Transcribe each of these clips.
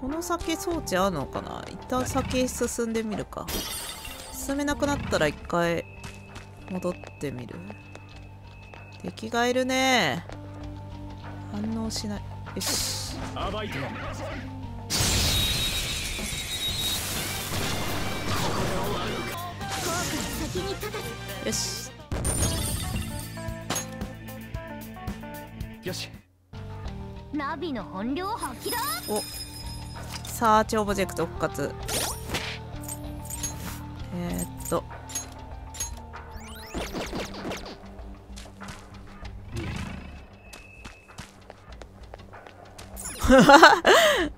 この先装置あるのかな。一旦先進んでみるか。進めなくなったら一回戻ってみる。敵がいるね。反応しない。よし。暴いてやる。よし。よし。ナビの本領発揮だ。お。サーチオブジェクト復活。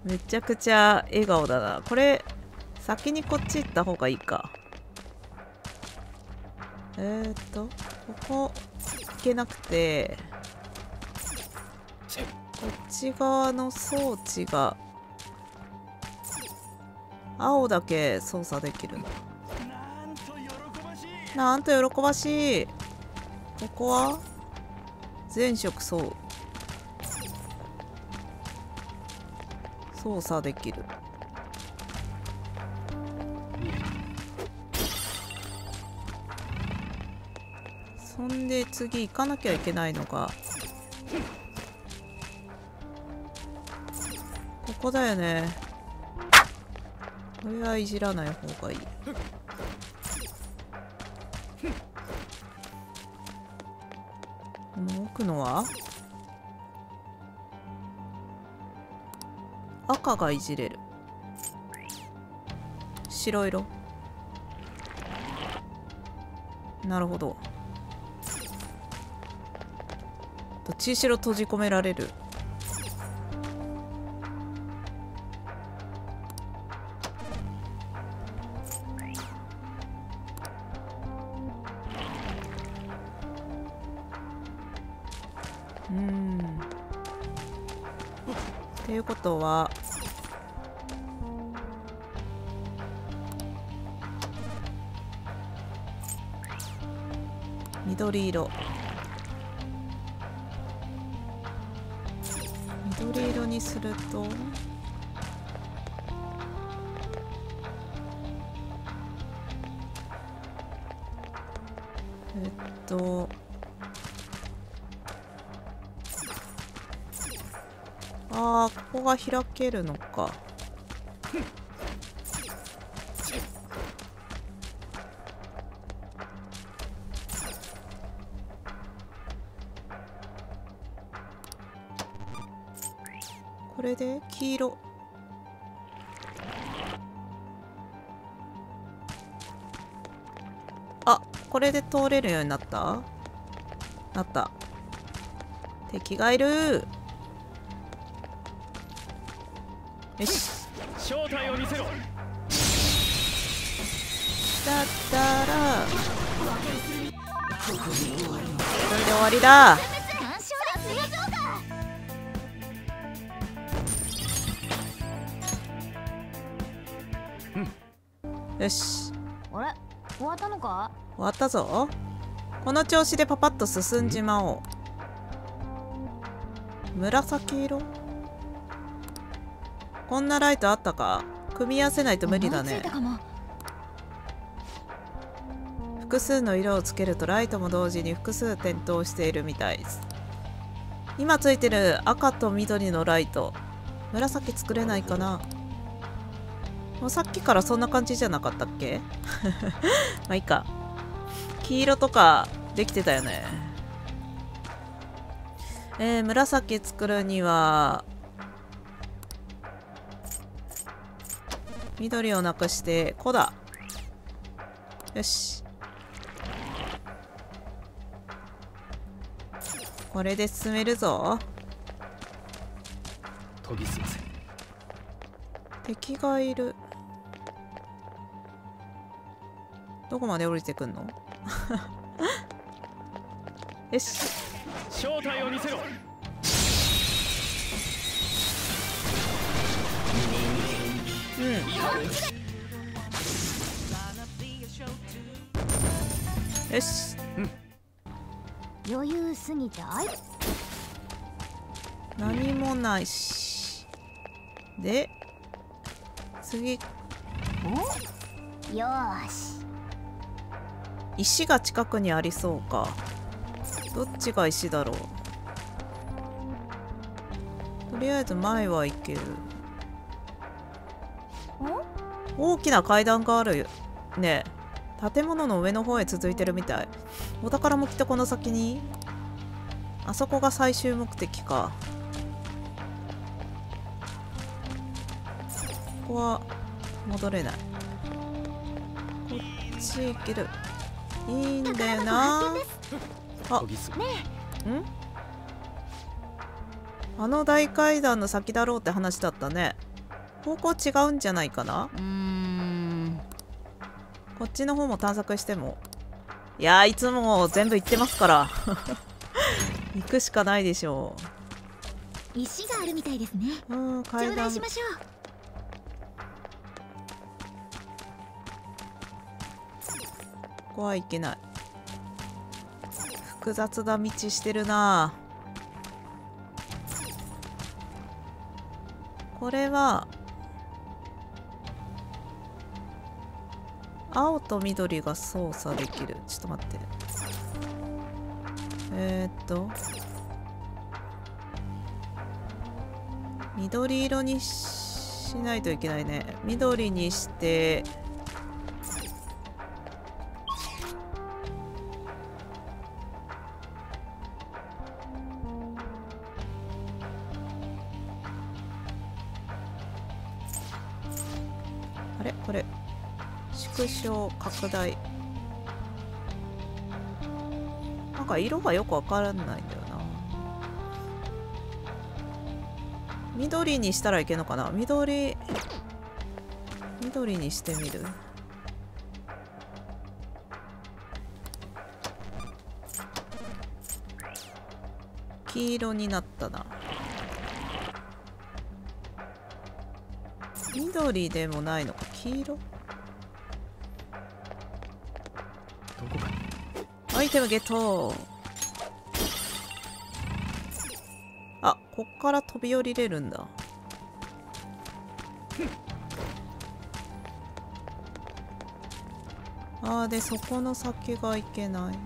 めちゃくちゃ笑顔だな。これ先にこっち行った方がいいか。ここ行けなくて、こっち側の装置が青だけ操作できる。なんと喜ばしい。ここは全色操作できる。そんで次行かなきゃいけないのがここだよね。これはいじらない方がいい。この奥のは赤がいじれる。白色。なるほど。どっちにしろ閉じ込められる。っていうことは緑色。緑色にするとここが開けるのか。これで黄色。あ、これで通れるようになった?なった。敵がいる。よし、正体を見せろ。だったらこれで終わりだ。よし。あれ、終わったのか。終わったぞ。この調子でパパッと進んじまおう。紫色。こんなライトあったか。組み合わせないと無理だね。複数の色をつけるとライトも同時に複数点灯しているみたいです。今ついてる赤と緑のライト、紫作れないかな。もうさっきからそんな感じじゃなかったっけ。まあいいか。黄色とかできてたよね。紫作るには緑をなくして「こ」だ。よし、これで進めるぞ。研ぎ澄ませ。敵がいる。どこまで降りてくんの。よし、正体を見せろ。うん、よし、うん、余裕すぎた。何もないし、で次、お、よし、石が近くにありそうか。どっちが石だろう。とりあえず前は行ける。大きな階段があるね。建物の上の方へ続いてるみたい。お宝もきっとこの先に。あそこが最終目的か。ここは戻れない。こっち行ける。いいんだよな。あ、ん？あの大階段の先だろうって話だったね。方向違うんじゃないかな。こっちの方も探索しても、いやー、いつも全部行ってますから行くしかないでしょう。石があるみたいですね。うん、階段頂戴しましょう。ここはいけない。複雑な道してるな。これは青と緑が操作できる。ちょっと待って。緑色にしないといけないね。緑にして。あれ？これ。縮小拡大、なんか色がよくわからないんだよな。緑にしたらいけんのかな。緑にしてみる。黄色になったな。緑でもないのか。黄色、アイテムゲット。あ、こっから飛び降りれるんだ。あー、でそこの先がいけない。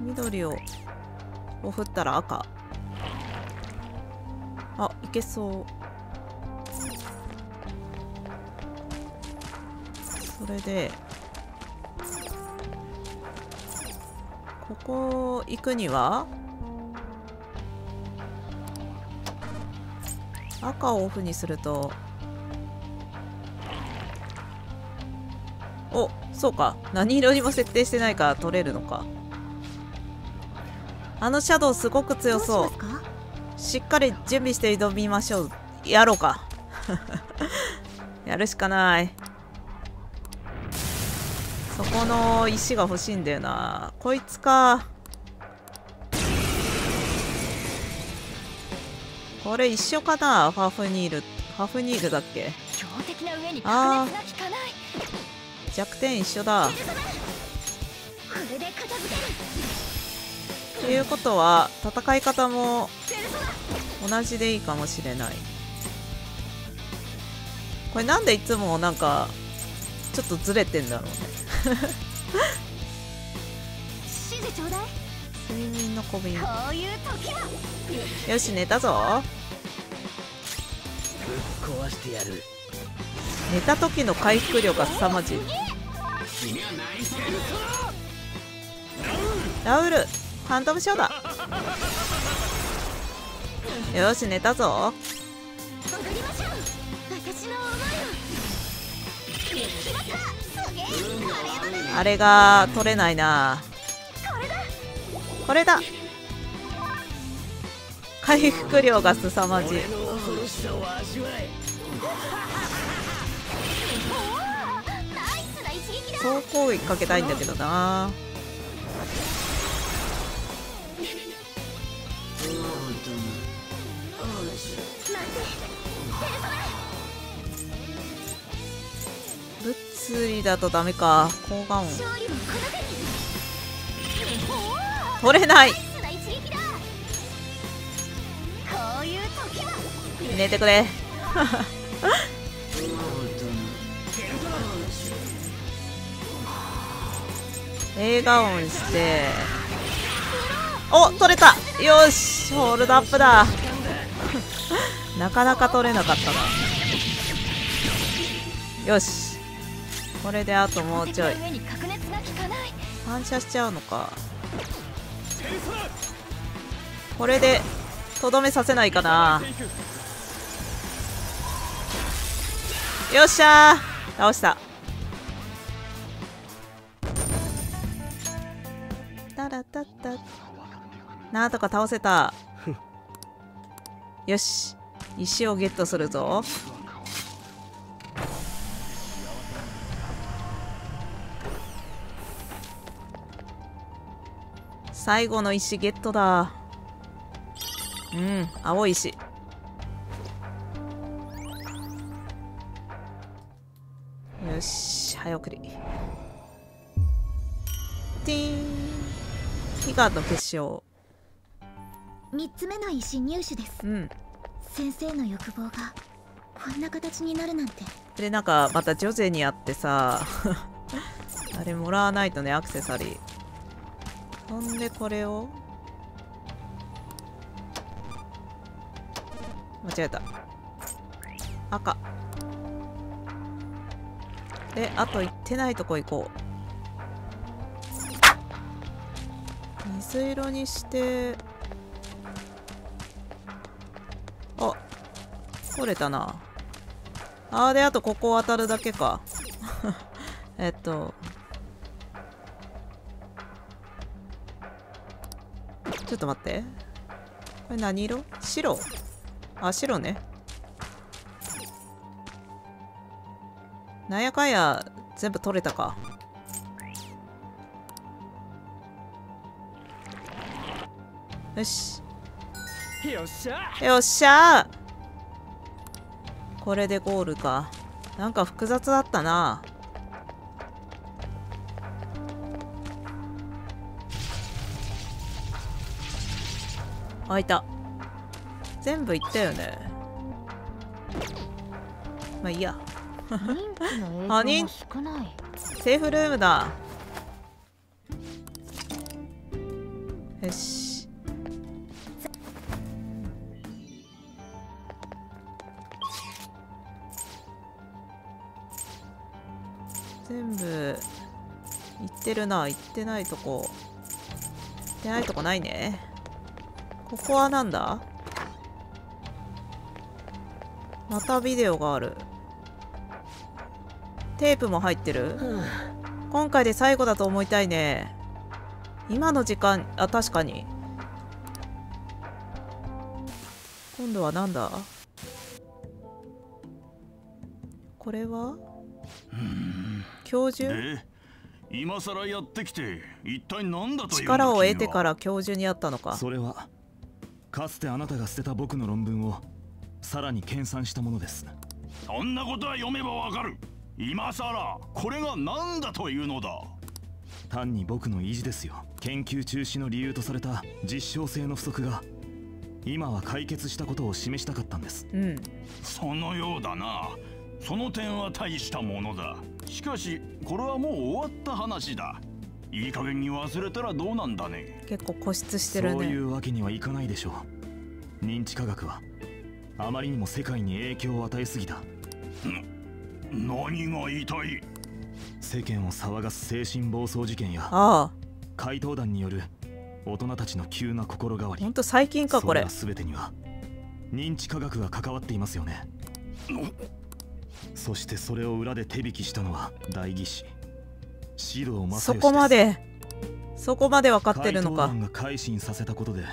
緑を振ったら赤。あ、いけそう。それでここ行くには赤をオフにすると、お、そうか、何色にも設定してないから取れるのか。あのシャドウすごく強そう。しっかり準備して挑みましょう。やろうかやるしかない。そこの石が欲しいんだよな。こいつか。これ一緒かな。ハフニールだっけ。ああ、弱点一緒だ。ということは戦い方も同じでいいかもしれない。これなんでいつもなんかちょっとずれてんだろうね睡眠の小瓶。よし、寝たぞ。寝た時の回復量が凄まじい。ラウル、ハンドムショーだ。よし、寝たぞ。あれが取れないな。これだ。回復量が凄まじい。総攻撃かけたいんだけどな。薬だとダメか。抗がん音取れない。寝てくれ。映画音してお、取れた。よし、ホールドアップだ。なかなか取れなかったな。よし、これであともうちょい。反射しちゃうのか。これでとどめさせないかな。よっしゃー、倒した。タラタタ、なんとか倒せた。よし、石をゲットするぞ。最後の石ゲットだ。うん、青い石。よし、早送り。ティーン、悲願の結晶。3つ目の石入手です。うん。先生の欲望がこんな形になるなんて。で、なんかまたジョゼにあってさ、あれもらわないとね、アクセサリー。ほんでこれを間違えた。赤。で、あと行ってないとこ行こう。水色にして、あ、取れたな。あー、で、あとここ渡るだけか。ちょっと待って。これ何色？白。あ、白ね。なんやかんや、全部取れたか。よし。よっしゃー。よっしゃー。これでゴールか。なんか複雑だったな。開いた。全部いったよね。まあいいや。あ、人セーフルームだ。よし。全部行ってるな。行ってないとこ、行ってないとこないね。ここはなんだ？またビデオがある。テープも入ってる。今回で最後だと思いたいね。今の時間、あ、確かに。今度はなんだ？これは？教授？今さらやってきて一体何だという。力を得てから教授に会ったのか。それはかつてあなたが捨てた僕の論文をさらに研鑽したものです。そんなことは読めばわかる。今さらこれが何だというのだ。単に僕の意地ですよ。研究中止の理由とされた実証性の不足が今は解決したことを示したかったんです、うん、そのようだな。その点は大したものだ。しかしこれはもう終わった話だ。いい加減に忘れたらどうなんだね。結構固執してるね。そういうわけにはいかないでしょう。認知科学はあまりにも世界に影響を与えすぎた。何が言いたい。世間を騒がす精神暴走事件や、ああ、怪盗団による大人たちの急な心変わり。ほんと最近かこれ。それら全てには認知科学が関わっていますよね。そしてそれを裏で手引きしたのは代議士獅童正義です。そこまで分かってるのか。怪盗団が改心させたことで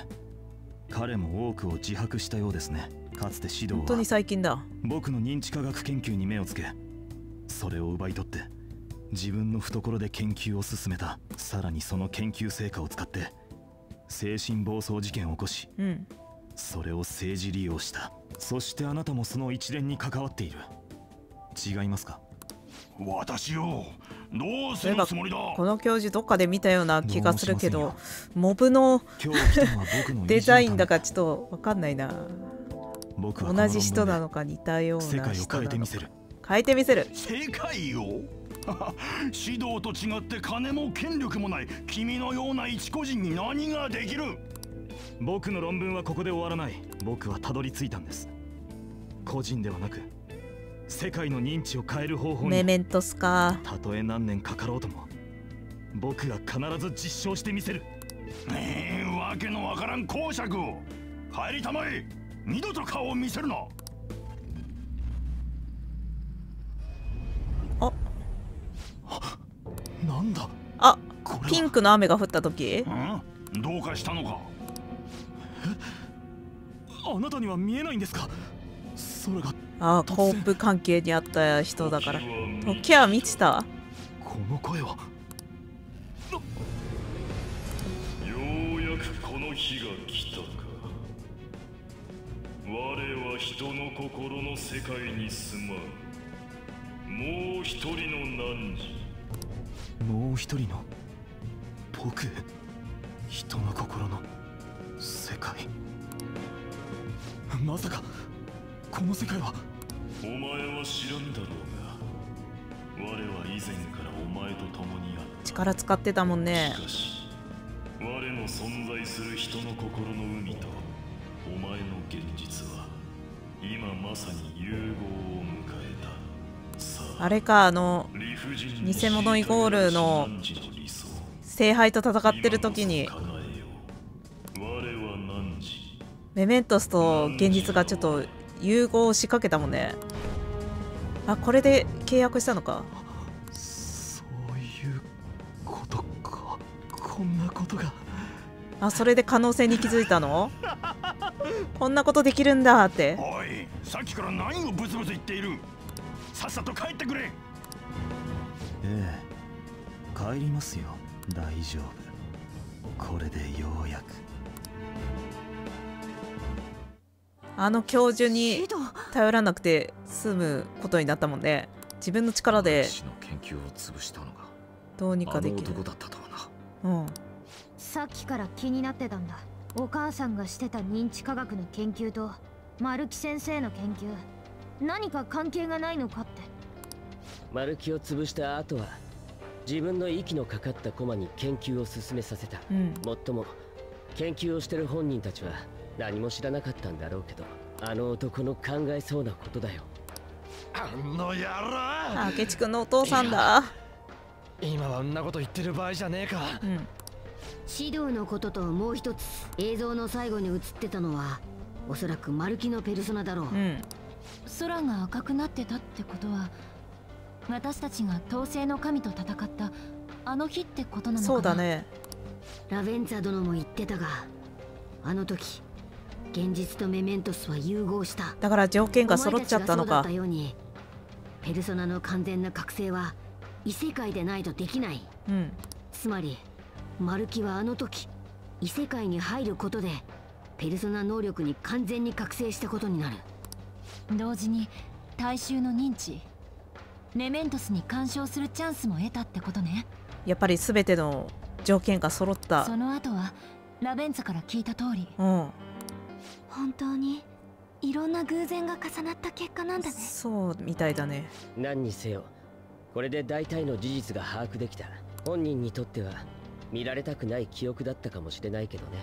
彼も多くを自白したようですね。かつて獅童は本当に最近だ。僕の認知科学研究に目をつけ、それを奪い取って自分の懐で研究を進めた。さらにその研究成果を使って精神暴走事件を起こし、うん、それを政治利用した。そしてあなたもその一連に関わっている。違いますか。私をどうするつもりだ。この教授どっかで見たような気がするけど、モブのデザインだからちょっとわかんないな。同じ人なのか似たような人なのか。変えてみせる。世界を指導と違って金も権力もない君のような一個人に何ができる。僕の論文はここで終わらない。僕はたどり着いたんです。個人ではなく世界の認知を変える方法に。メメントスか。たとえ何年かかろうとも僕が必ず実証してみせる。わけのわからん講釈を。帰りたまえ。二度と顔を見せるな。あなんだ。あピンクの雨が降った時、うん、どうかしたのか。あなたには見えないんですか。空が。ああコープ関係にあった人だから。時は満ちた。この声は。ようやくこの日が来たか。我は人の心の世界に住まう。もう一人の汝。もう一人の僕。人の心の世界。まさか。この世界は。お前は知らんだろうが、我は以前からお前と共にあった。力使ってたもんね。しかし我の存在する人の心の海とお前の現実は今まさに融合を迎えた。さあ、あれか、あの偽物イコールの聖杯と戦ってる時にメメントスと現実がちょっと融合を仕掛けたもんね。あ、これで契約したのか。そういうことか。こんなことが。あ、それで可能性に気づいたの。こんなことできるんだって。おい、さっきから何をブツブツ言っている。さっさと帰ってくれ。ええ、帰りますよ。大丈夫。これでようやくあの教授に頼らなくて済むことになったもんね。自分の力でどうにかできる。うん。さっきから気になってたんだ。お母さんがしてた認知科学の研究と丸木先生の研究、何か関係がないのかって。丸木を潰した後は自分の息のかかった駒に研究を進めさせた。うん、もっとも研究をしてる本人たちは何も知らなかったんだろうけど、あの男の考えそうなことだよ。あの野郎、明智君のお父さんだ。今はあんなこと言ってる場合じゃねえか。うん、指導のことともう一つ、映像の最後に映ってたのはおそらくマルキのペルソナだろう。うん、空が赤くなってたってことは、私たちが統制の神と戦ったあの日ってことなのかな。そうだね。ラベンツァ殿も言ってたが、あの時現実とメメントスは融合した。だから条件が揃っちゃったのか。ペルソナの完全な覚醒は異世界でないとできない。うん、つまりマルキはあの時異世界に入ることでペルソナ能力に完全に覚醒したことになる。同時に大衆の認知、メメントスに干渉するチャンスも得たってことね。やっぱり全ての条件が揃った。その後はラベンツァから聞いた通り、うん、本当にいろんな偶然が重なった結果なんだね。そうみたいだね。何にせよこれで大体の事実が把握できた。本人にとっては見られたくない記憶だったかもしれないけどね。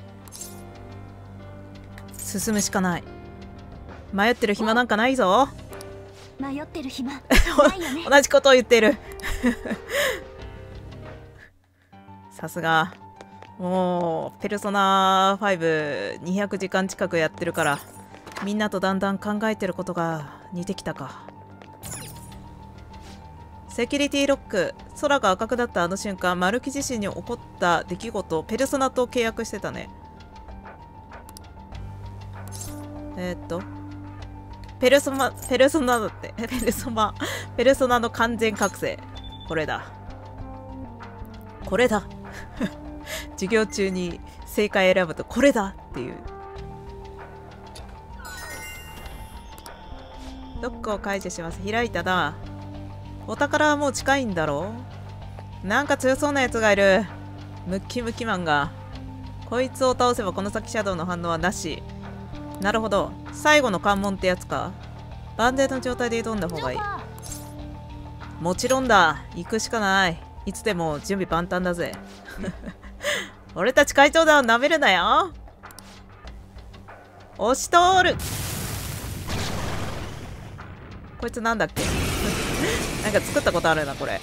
進むしかない。迷ってる暇なんかないぞ。迷ってる暇ないよね。同じことを言ってる。さすがもうペルソナ5 200時間近くやってるから、みんなとだんだん考えてることが似てきたか。セキュリティロック。空が赤くなったあの瞬間、マルキ自身に起こった出来事、ペルソナと契約してたね。ペルソナだって。ペルソナの完全覚醒。これだ。これだ。授業中に正解選ぶとこれだっていう。ロックを解除します。開いたな。お宝はもう近いんだろう。なんか強そうなやつがいる。ムッキムキマンが。こいつを倒せばこの先シャドウの反応はなし。なるほど。最後の関門ってやつか。万全の状態で挑んだ方がいい。もちろんだ。行くしかない。いつでも準備万端だぜ。俺たち会長だ。なめるなよ。押し通る。こいつなんだっけ。なんか作ったことあるなこれ。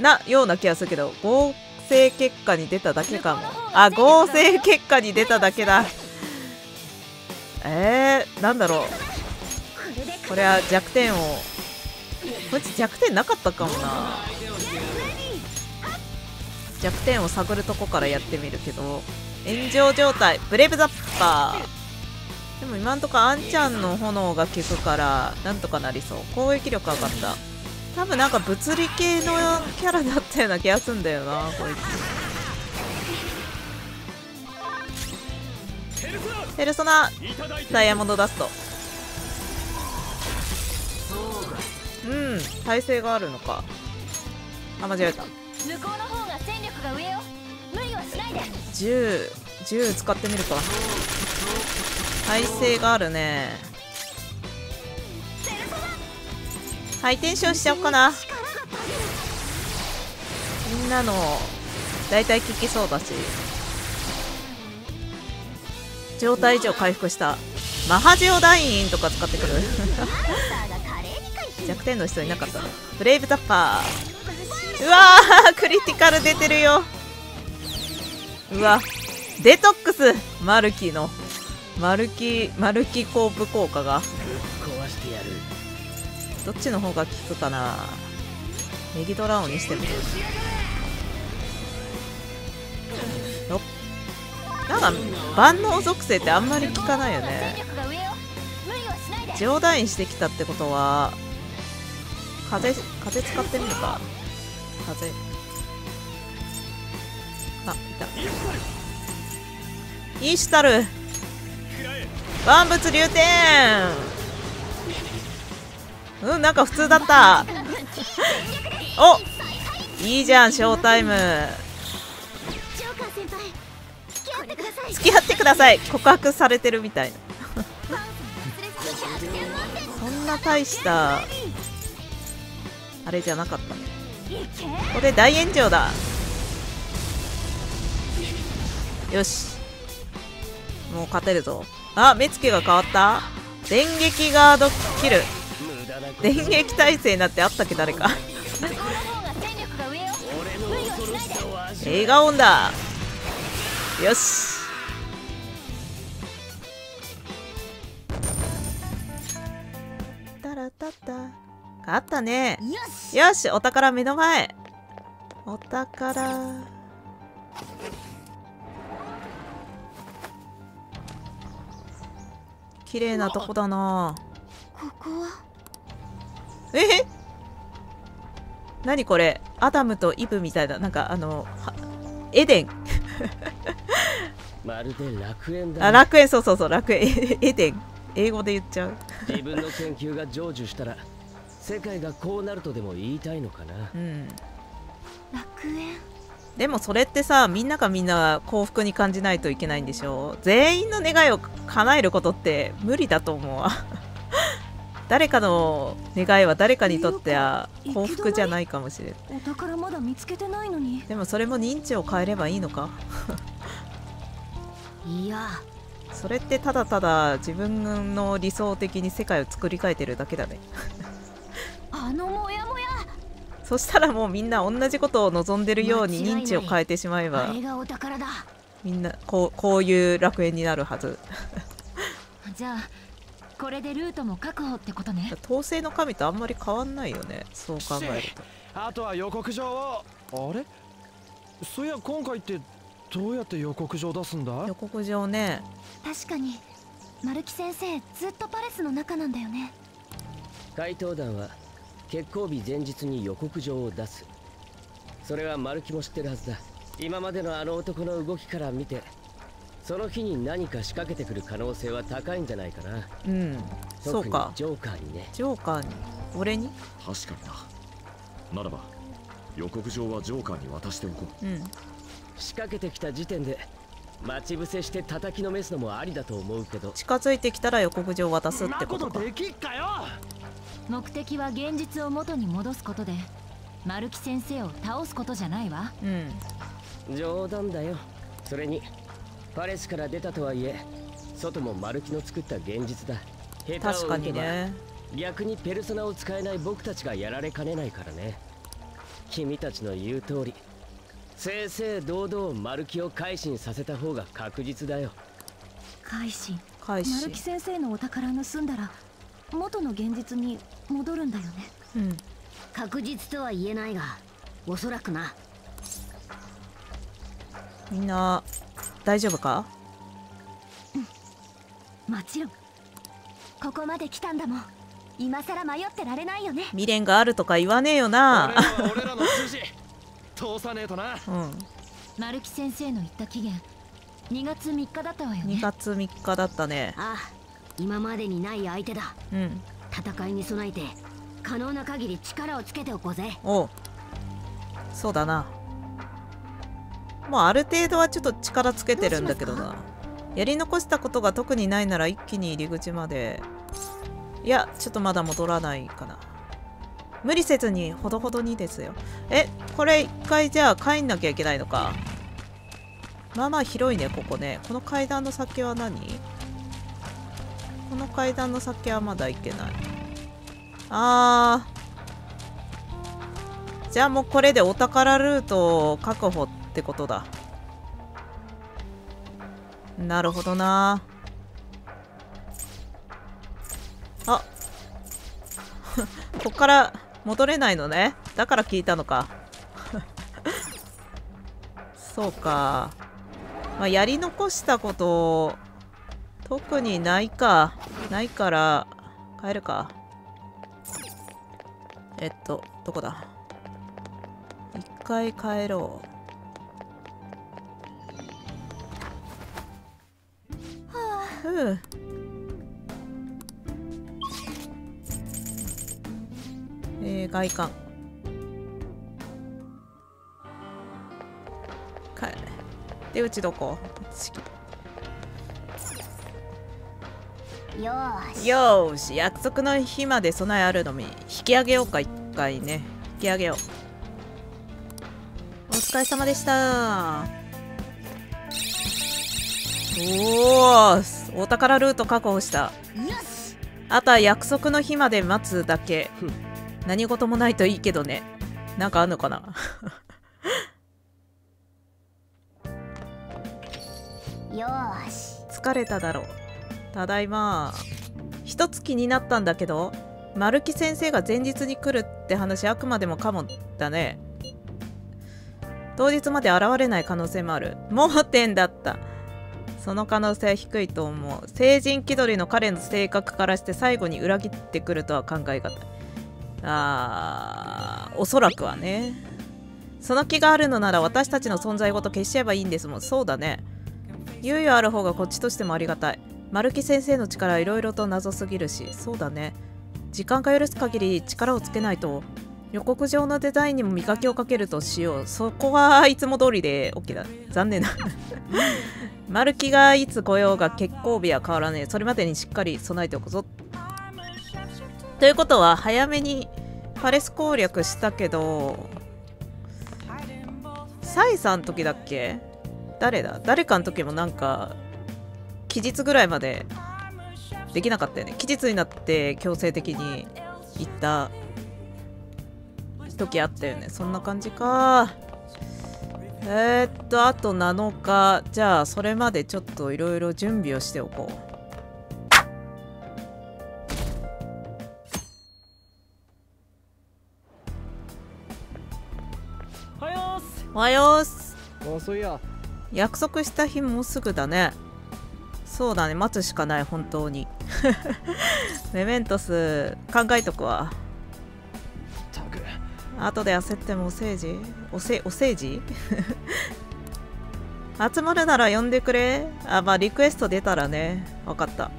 なような気がするけど、合成結果に出ただけかも。あ、合成結果に出ただけだ。なんだろう。これは弱点を。こいつ弱点なかったかもな。弱点を探るとこからやってみるけど、炎上状態ブレイブザッパー。でも今んとこあんちゃんの炎が効くからなんとかなりそう。攻撃力上がった。多分なんか物理系のキャラだったような気がするんだよなこいつ。ペルソナダイヤモンドダスト。うん、耐性があるのか。あ、間違えた。10使ってみるか。耐性があるね。はい、転生しちゃおうかな。みんなの大体効きそうだし。状態以上回復した。マハジオダインとか使ってくる。弱点の人いなかったね。ブレイブザッパー。うわー、クリティカル出てるよ。うわ、デトックス。マルキコープ効果が。どっちの方が効くかな。ネギドラオにしてもよっ。なんか万能属性ってあんまり効かないよね。冗談してきたってことは風使ってみるか。風。あ、いた。イーシュタル。万物流転。うん、なんか普通だった。お、いいじゃん、ショータイム。付き合ってください。告白されてるみたいな。そんな大したあれじゃなかったね。これ大炎上だ。よし、もう勝てるぞ。あ、目つきが変わった。電撃ガードキル。電撃耐性なんてあったっけ、誰か。映画音だ。よし、タラタタあったね。よし、お宝目の前。お宝。綺麗なとこだな。ここは。何これ、アダムとイブみたいな、なんかエデン。まるで楽園だ、ね。あ、楽園、そうそうそう、楽園、エデン。英語で言っちゃう。自分の研究が成就したら。世界がこうなるとでも言いたいのかな。うん。楽園。でもそれってさ、みんなが幸福に感じないといけないんでしょう。全員の願いを叶えることって無理だと思う。誰かの願いは誰かにとっては幸福じゃないかもしれない。お宝まだ見つけてないのに。でもそれも認知を変えればいいのか。いや。それってただただ自分の理想的に世界を作り変えてるだけだね。もやもや。そしたらもうみんな同じことを望んでるように認知を変えてしまえば、みんなこういう楽園になるはず。じゃあこれでルートも確保ってことね。統制の神とあんまり変わんないよね、そう考えると。あとは予告状を。あれ、そういや今回ってどうやって予告状出すんだ。予告状ね。確かに丸木先生ずっとパレスの中なんだよね。怪盗団は決行日前日に予告状を出す。それはマルキも知ってるはずだ。今までのあの男の動きから見て、その日に何か仕掛けてくる可能性は高いんじゃないかな。うん、そうか。ジョーカーにね。ジョーカーに。俺に？確かにな。ならば予告状はジョーカーに渡しておこう。仕掛けてきた時点で待ち伏せして叩きのめすのもありだと思うけど、近づいてきたら予告状を渡すってことか。できっかよ。目的は現実を元に戻すことで、丸木先生を倒すことじゃないわ。冗談だよ。それにパレスから出たとはいえ、外も丸木の作った現実だ。確かにね。逆にペルソナを使えない僕たちがやられかねないからね。君たちの言う通り、正々堂々丸木を改心させた方が確実だよ。改心。丸木先生のお宝盗んだら元の現実に戻るんだよね。確実とは言えないが、おそらくな。みんな大丈夫か？もちろん。ここまで来たんだもん。今さら迷ってられないよね。未練があるとか言わねえよな。俺らの筋通さねえとな。丸木先生の言った期限、2月3日だったわよね。2月3日だったね。ああ、今までにない相手だ。戦いに備えて可能な限り力をつけておこうぜ。そうだな。もうある程度はちょっと力つけてるんだけどな。やり残したことが特にないなら一気に入り口まで。いや、ちょっとまだ戻らないかな。無理せずにほどほどにですよ。これ一回じゃあ帰んなきゃいけないのか。まあまあ広いね、ここね。この階段の先は何？この階段の先はまだ行けない。じゃあもうこれでお宝ルートを確保ってことだ。なるほどな。あこっから戻れないのね。だから聞いたのかそうか。まあ、やり残したこと特にないから帰るか。どこだ。一回帰ろう。外観か。で、うちどこ？よーし、約束の日まで備えあるのみ。引き上げようか、一回ね。引き上げよう。お疲れ様でした。お宝ルート確保した。あとは約束の日まで待つだけ。何事もないといいけどね。なんかあんのかなよし。疲れただろう。ただいま。一つ気になったんだけど、丸木先生が前日に来るって話、あくまでもかもだね。当日まで現れない可能性もある。盲点だった。その可能性は低いと思う。成人気取りの彼の性格からして最後に裏切ってくるとは考えがたい。おそらくはね。その気があるのなら私たちの存在ごと消しちゃえばいいんですもん。そうだね。猶予ある方がこっちとしてもありがたい。丸木先生の力はいろいろと謎すぎるし。そうだね。時間が許す限り力をつけないと。予告状のデザインにも磨きをかけるとしよう。そこはいつも通りで OK だ。残念だ丸木がいつ来ようが決行日は変わらねえ。それまでにしっかり備えておくぞ。ということは早めにパレス攻略したけど、サイさんの時だっけ？誰かの時もなんか期日ぐらいまでできなかったよね。期日になって強制的に行った時あったよね。そんな感じか。あと7日。じゃあそれまでちょっといろいろ準備をしておこう。おはようっす。約束した日もうすぐだね。そうだね、待つしかない、本当にメメントス考えとくわ。あとで焦ってもお世辞集まるなら呼んでくれ。まあリクエスト出たらね。分かった。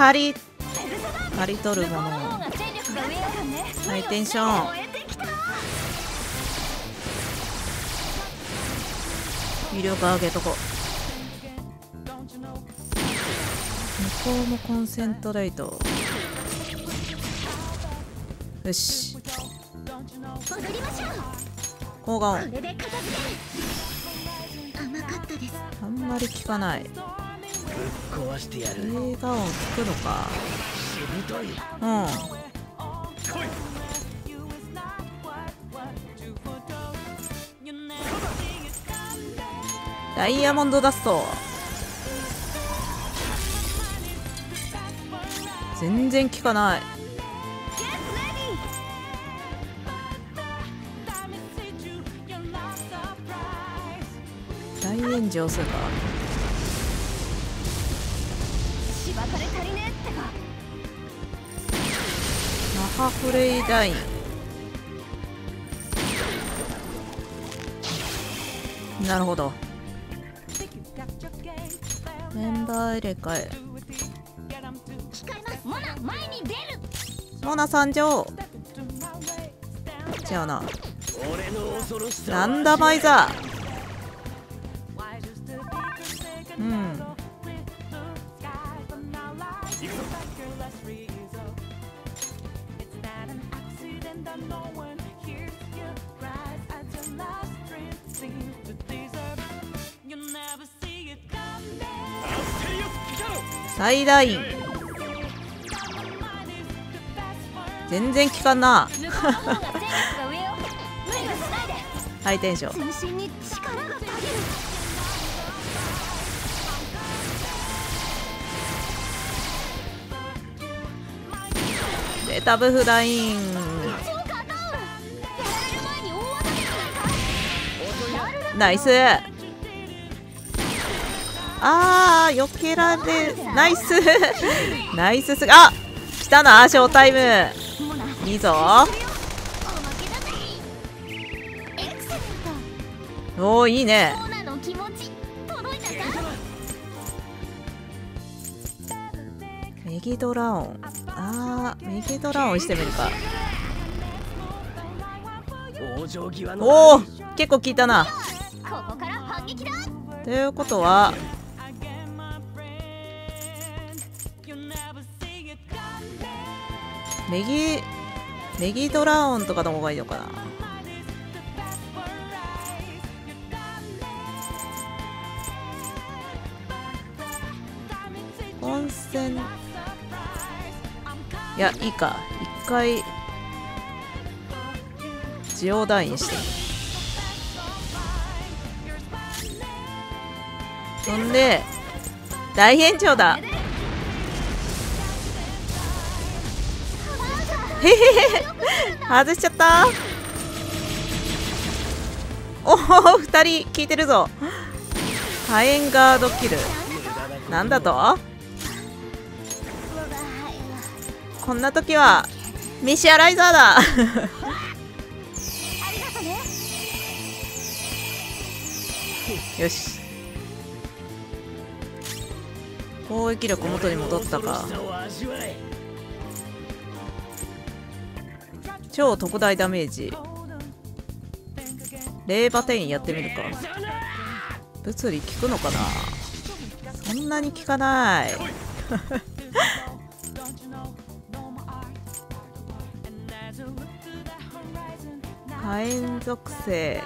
刈り取るものを。ハイテンション威力上げとこ。向こうもコンセントレート。よし、抗がん。あんまり効かない。映画音効くのか。うん。ダイヤモンドダスト全然効かない。大炎上するか。マハフレイダインなるほど。メンバー入れ替え。モナ参上。違うな。ランダマイザー。うん。最大員全然効かんな。ハイテンションデータブフライン。ナイス。あー、よけられ、ナイスナイスすが、来たな、ショータイム。いいぞ。おー、いいね。右ドラオン。あー、右ドラオンしてみるか。おー、結構効いたな。ということはネギドラオンとかの方がいいのかな。温泉いやいいか。一回ジオダインして飛んで大炎上だ。へへへ、外しちゃった。おお、2人効いてるぞ。火炎ガードキルなんだと。こんな時はミシアライザーだよし、攻撃力元に戻ったか。超特大ダメージ。レーバテインやってみるか。物理効くのかな。そんなに効かない火炎属性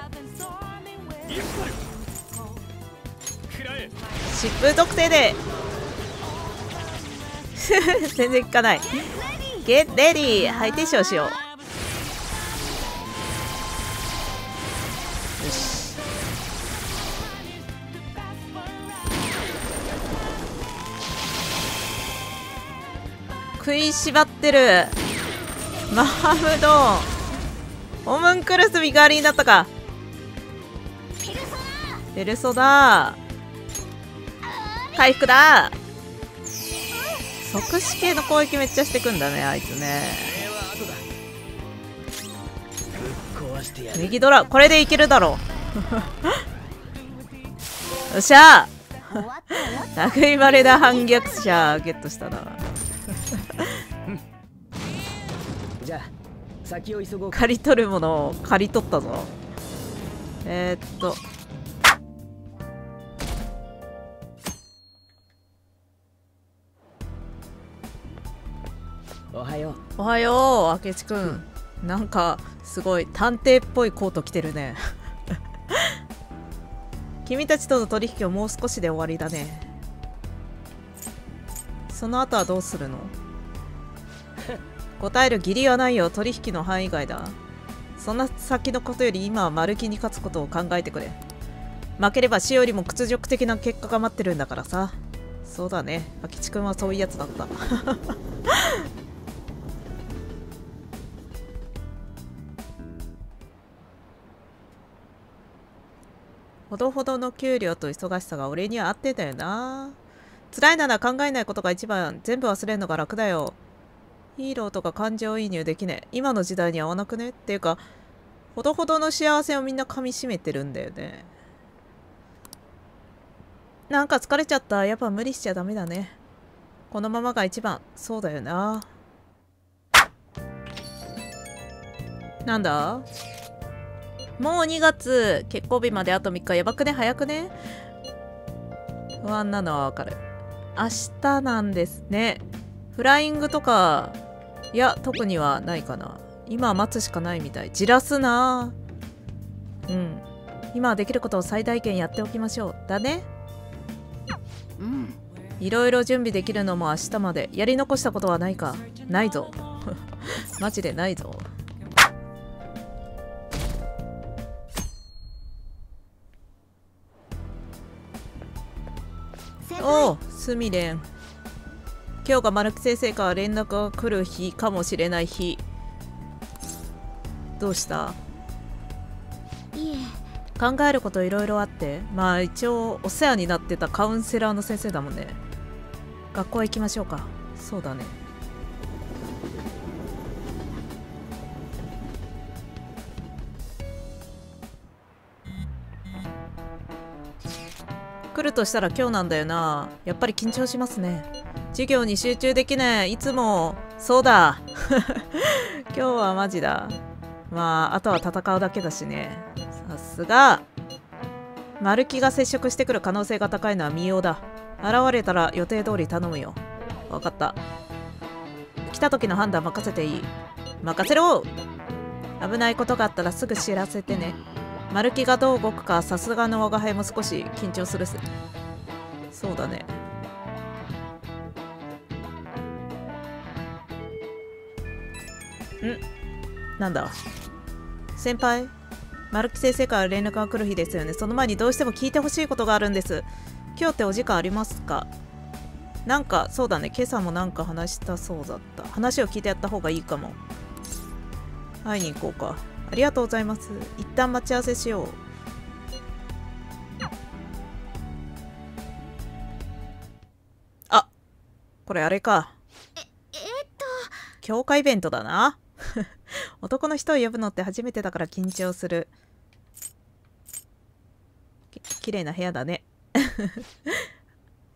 疾風属性で全然効かない。ゲッレディー、ハイテンションしよう。よし。食いしばってる。マハムドン。オムンクルス身代わりになったか。ペルソナ。回復だ。即死系の攻撃めっちゃしてくんだね、あいつね。右ドラ、これでいけるだろうよっしゃ類まれな反逆者ゲットしたな。じゃあ先を急ごう。刈り取るものを刈り取ったぞ。おはよう。おはよう、明智くん。なんかすごい探偵っぽいコート着てるね。君たちとの取引はもう少しで終わりだね。その後はどうするの？答える義理はないよ。取引の範囲外だ。そんな先のことより今はマルキに勝つことを考えてくれ。負ければ死よりも屈辱的な結果が待ってるんだからさ。そうだね、明智君はそういうやつだった。ほどほどの給料と忙しさが俺には合ってたよな。辛いなら考えないことが一番。全部忘れるのが楽だよ。ヒーローとか感情移入できねえ。今の時代に合わなくね？っていうか、ほどほどの幸せをみんな噛みしめてるんだよね。なんか疲れちゃった。やっぱ無理しちゃダメだね。このままが一番。そうだよな。なんだ？もう2月、結婚日まであと3日。やばくね？早くね？不安なのはわかる。明日なんですね。フライングとか、いや、特にはないかな。今は待つしかないみたい。じらすな。うん。今はできることを最大限やっておきましょう。だね。うん。いろいろ準備できるのも明日まで。やり残したことはないか？ないぞ。マジでないぞ。おう、スミレン。今日が丸木先生から連絡が来る日かもしれない日。どうした？いえ、考えることいろいろあって。まあ一応お世話になってたカウンセラーの先生だもんね。学校行きましょうか。そうだね。来るとしたら今日なんだよな。やっぱり緊張しますね。授業に集中できない。いつもそうだ。今日はマジだ。まああとは戦うだけだしね。さすがマルキが接触してくる可能性が高いのは見ようだ。現れたら予定通り頼むよ。分かった。来た時の判断任せていい？任せろ。危ないことがあったらすぐ知らせてね。マルキがどう動くか、さすがの我が輩も少し緊張するっす。そうだね。ん？なんだ？先輩、マルキ先生から連絡が来る日ですよね。その前にどうしても聞いてほしいことがあるんです。今日ってお時間ありますか？なんか、そうだね。今朝もなんか話したそうだった。話を聞いてやった方がいいかも。会いに行こうか。ありがとうございます。一旦待ち合わせしよう。あ、これあれか。教会イベントだな。男の人を呼ぶのって初めてだから緊張する。きれいな部屋だね。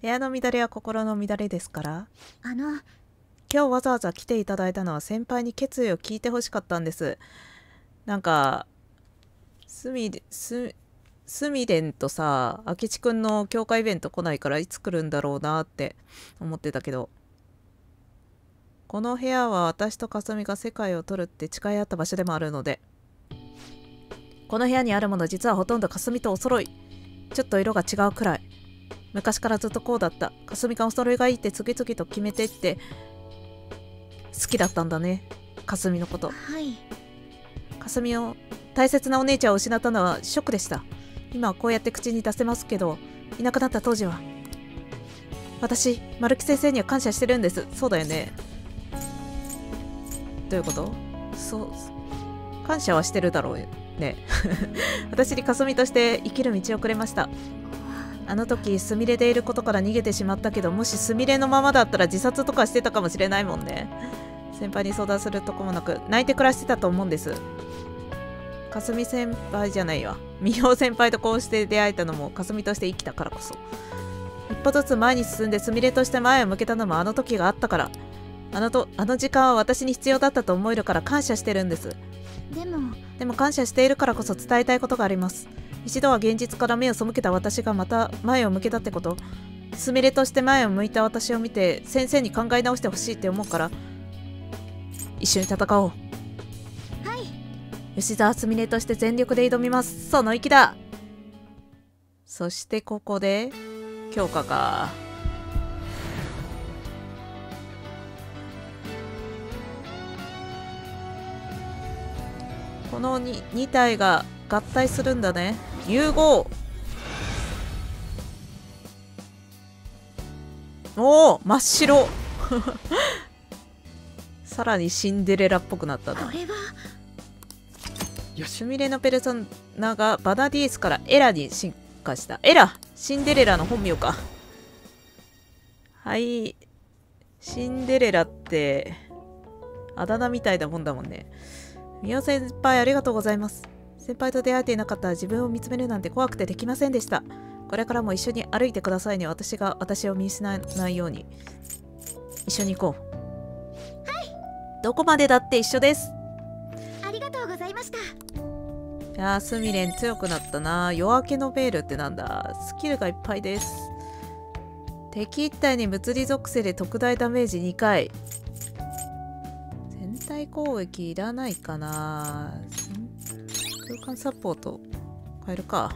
部屋の乱れは心の乱れですから。今日わざわざ来ていただいたのは先輩に決意を聞いてほしかったんです。なんかスミレンとさ、明智くんの教会イベント来ないからいつ来るんだろうなって思ってたけど、この部屋は私とかすみが世界を取るって誓い合った場所でもあるので、この部屋にあるもの実はほとんどかすみとお揃い。ちょっと色が違うくらい。昔からずっとこうだった。かすみがお揃いがいいって次々と決めてって、好きだったんだね、かすみのこと。はい。かすみを大切なお姉ちゃんを失ったのはショックでした。今はこうやって口に出せますけど、いなくなった当時は。私、丸木先生には感謝してるんです。そうだよね。どういうこと？そう感謝はしてるだろうね。私にかすみとして生きる道をくれました。あの時すみれでいることから逃げてしまったけど、もしすみれのままだったら自殺とかしてたかもしれないもんね。先輩に相談するとこもなく泣いて暮らしてたと思うんです。かすみ先輩じゃないわ、美穂先輩とこうして出会えたのもかすみとして生きたからこそ。一歩ずつ前に進んですみれとして前を向けたのもあの時があったから、あの時間は私に必要だったと思えるから感謝してるんです。でも感謝しているからこそ伝えたいことがあります。一度は現実から目を背けた私がまた前を向けたってこと、すみれとして前を向いた私を見て先生に考え直してほしいって思うから、一緒に戦おう。はい。吉沢すみれとして全力で挑みます。その意気だ。そしてここで強化か。この 2体が合体するんだね。融合。おお、真っ白。さらにシンデレラっぽくなったな。これはすみれのペルソナがバナディースからエラに進化した。エラ、シンデレラの本名か。はい、シンデレラってあだ名みたいなもんだもんね。みお先輩、ありがとうございます。先輩と出会えていなかったら自分を見つめるなんて怖くてできませんでした。これからも一緒に歩いてくださいね。私を見失わないように一緒に行こう。はい。どこまでだって一緒です。ありがとうございました。いやー、スミレン強くなったな。夜明けのベールってなんだ。スキルがいっぱいです。敵一体に物理属性で特大ダメージ2回。全体攻撃いらないかな。空間サポート変えるか。